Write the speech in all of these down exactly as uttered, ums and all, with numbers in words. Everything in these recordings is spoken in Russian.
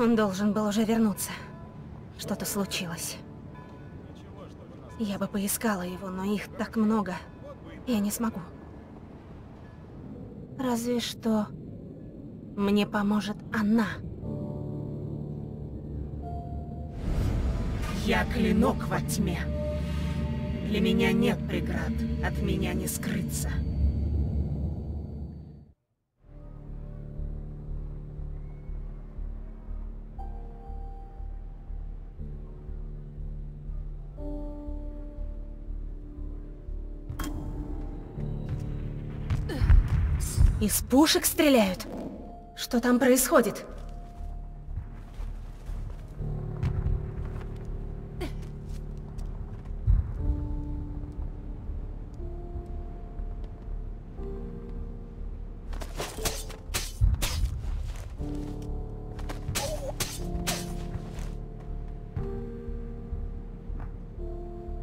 Он должен был уже вернуться. Что-то случилось. Я бы поискала его, но их так много. Я не смогу. Разве что мне поможет она. Я клинок во тьме. Для меня нет преград, от меня не скрыться. Из пушек стреляют? Что там происходит?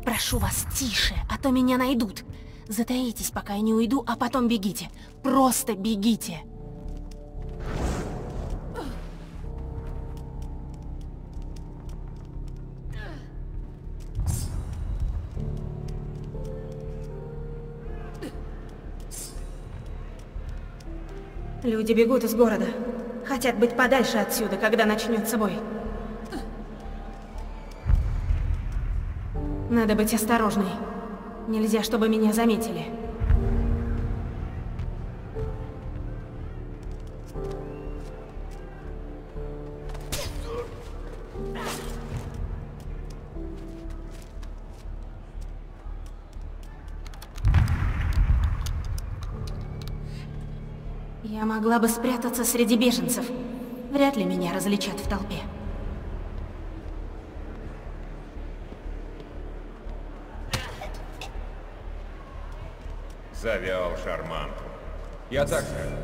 Прошу вас, тише, а то меня найдут. Затаитесь, пока я не уйду, а потом бегите. Просто бегите. Люди бегут из города. Хотят быть подальше отсюда, когда начнется бой. Надо быть осторожной. Нельзя, чтобы меня заметили. Я могла бы спрятаться среди беженцев. Вряд ли меня различат в толпе. Завял шарман. Я так скажу.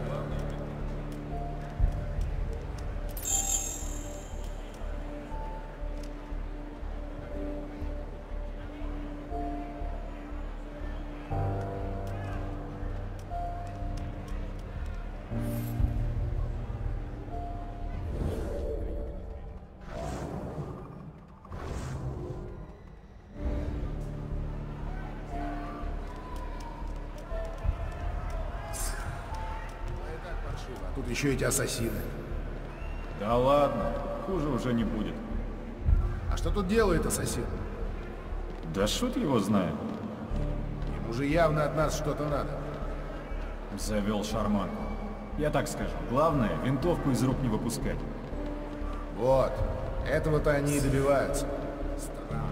Тут еще эти ассасины. Да ладно, хуже уже не будет. А что тут делает ассасин? Да шут его знает. Ему же явно от нас что-то надо. Завел шарманку. Я так скажу, главное, винтовку из рук не выпускать. Вот, этого-то они и добиваются. Странно.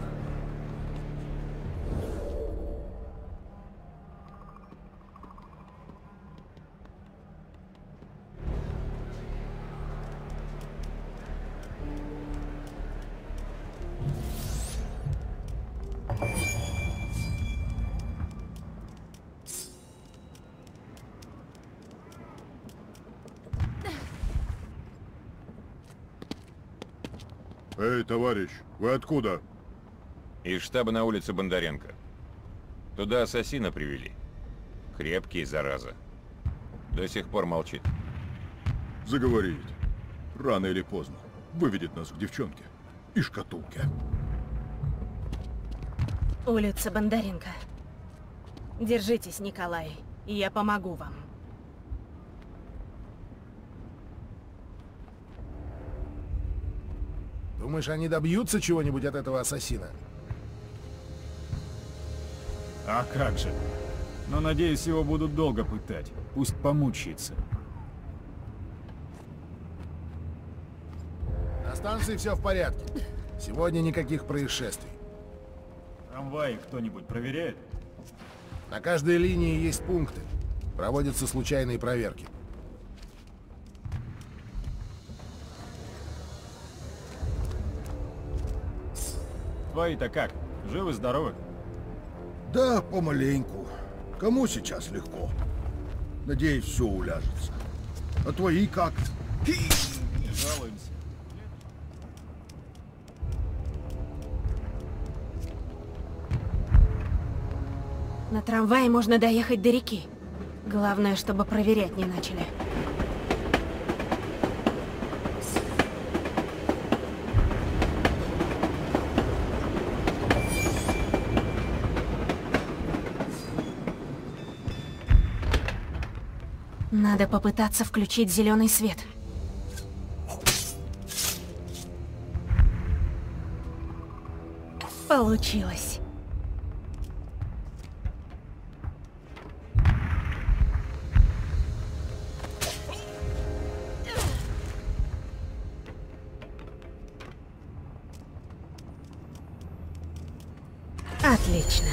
Эй, товарищ, вы откуда? Из штаба на улице Бондаренко. Туда ассасина привели. Крепкий, зараза. До сих пор молчит. Заговорит. Рано или поздно выведет нас к девчонке и шкатулке. Улица Бондаренко. Держитесь, Николай, и я помогу вам. Думаешь, они добьются чего-нибудь от этого ассасина? А как же? Но, надеюсь, его будут долго пытать. Пусть помучается. На станции все в порядке. Сегодня никаких происшествий. Трамваи кто-нибудь проверяет? На каждой линии есть пункты. Проводятся случайные проверки. Твои-то как? Живы-здоровы? Да, помаленьку. Кому сейчас легко? Надеюсь, все уляжется. А твои как? Не жалуемся. На трамвае можно доехать до реки. Главное, чтобы проверять не начали. Надо попытаться включить зеленый свет. Получилось. Отлично.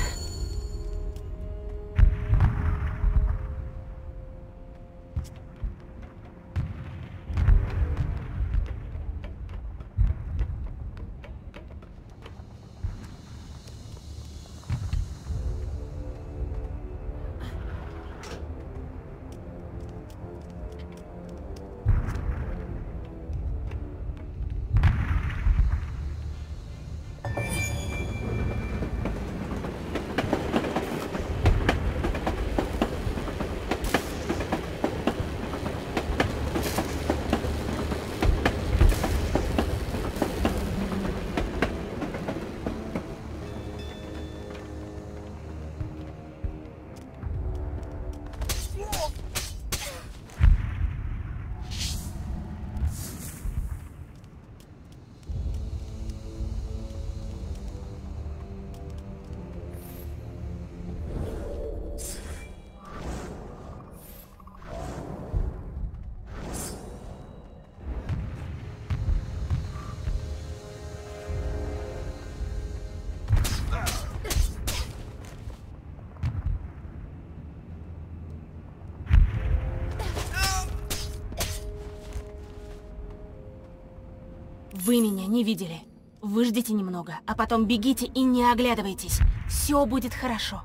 Вы меня не видели. Выждите немного, а потом бегите и не оглядывайтесь. Все будет хорошо.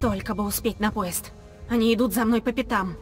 Только бы успеть на поезд. Они идут за мной по пятам.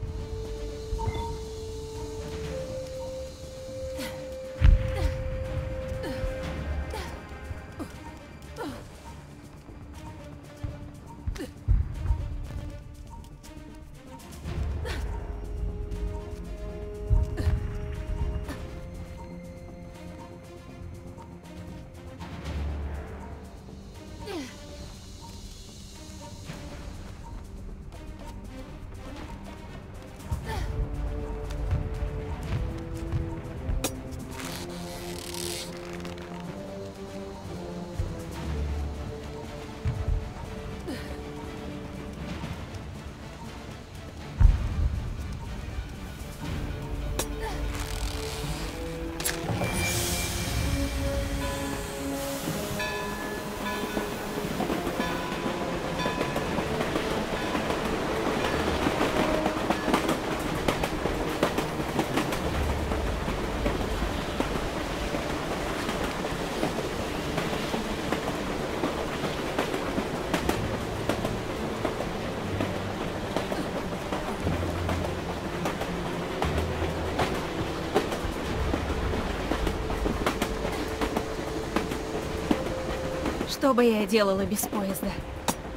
Что бы я делала без поезда?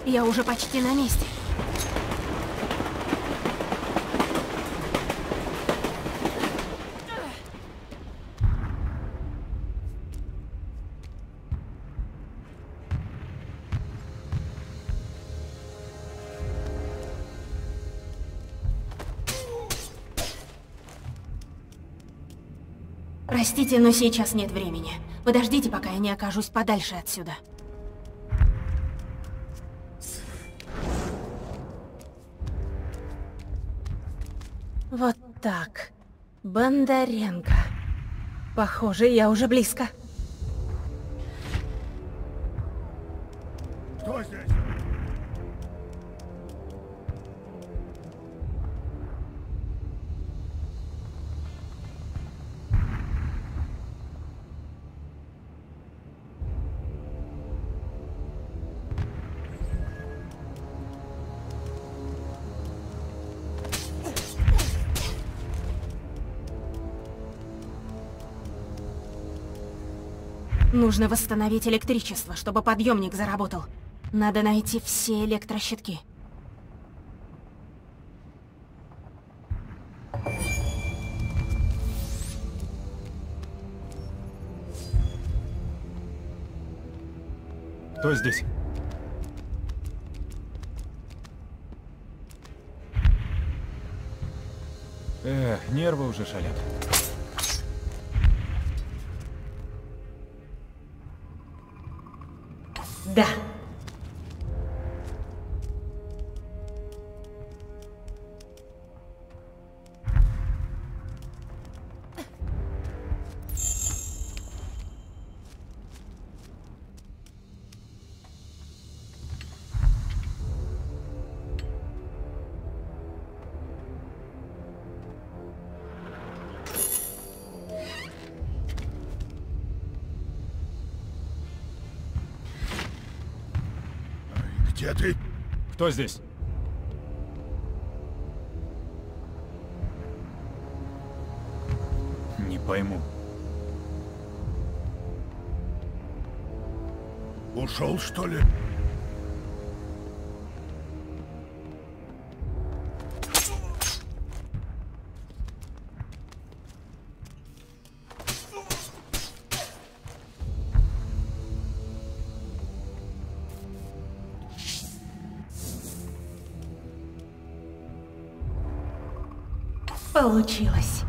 Я уже почти на месте. Простите, но сейчас нет времени. Подождите, пока я не окажусь подальше отсюда. Вот так. Бондаренко. Похоже, я уже близко. Кто здесь? Нужно восстановить электричество, чтобы подъемник заработал. Надо найти все электрощитки. Кто здесь? Эх, нервы уже шалят. Да. Где ты? Кто здесь? Не пойму. Ушел, что ли? Получилось.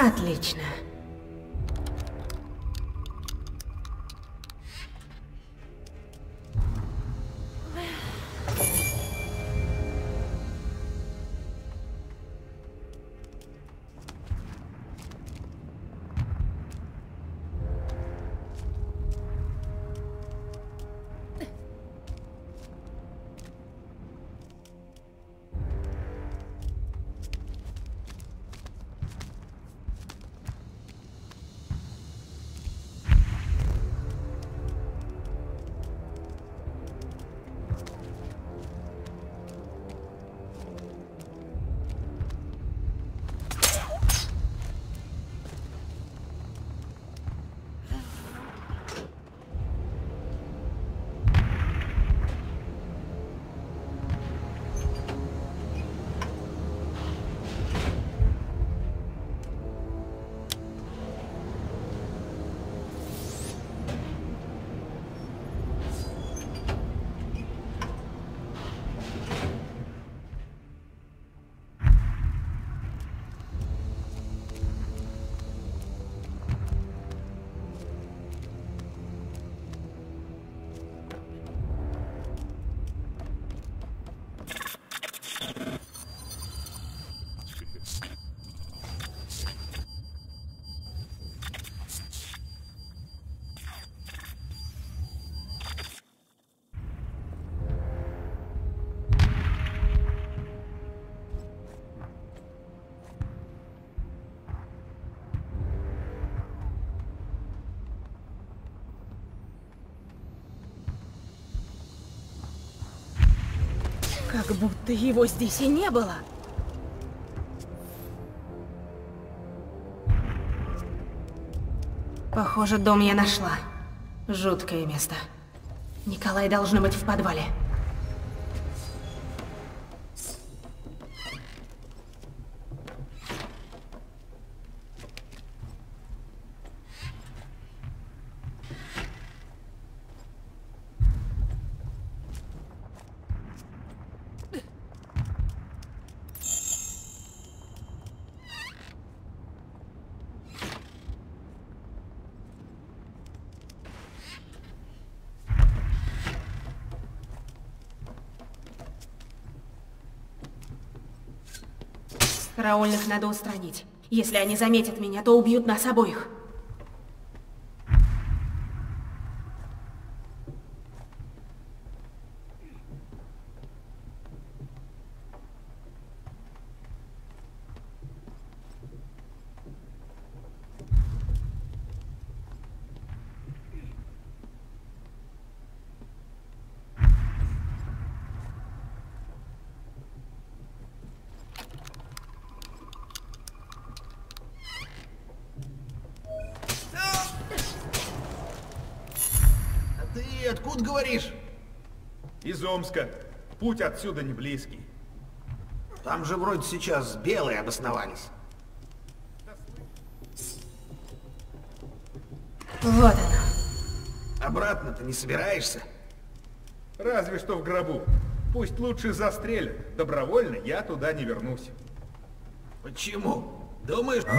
Отлично. Как будто его здесь и не было. Похоже, дом я нашла. Жуткое место. Николай должен быть в подвале. Караульных надо устранить. Если они заметят меня, то убьют нас обоих. Говоришь? Из Омска. Путь отсюда не близкий. Там же вроде сейчас белые обосновались. Вот оно. Обратно-то не собираешься? Разве что в гробу. Пусть лучше застрелят. Добровольно я туда не вернусь. Почему? Думаешь... А?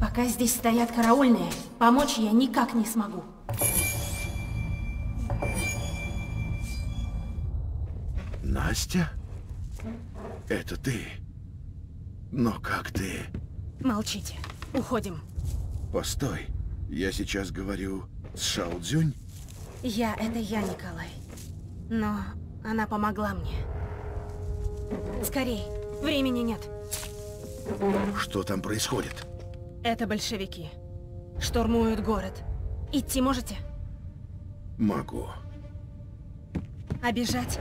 Пока здесь стоят караульные, помочь я никак не смогу. Настя? Это ты? Но как ты? Молчите. Уходим. Постой. Я сейчас говорю с Шао Цзюнь? Я, это я, Николай. Но она помогла мне. Скорей. Времени нет. Что там происходит? Это большевики. Штурмуют город. Идти можете? Могу. А бежать?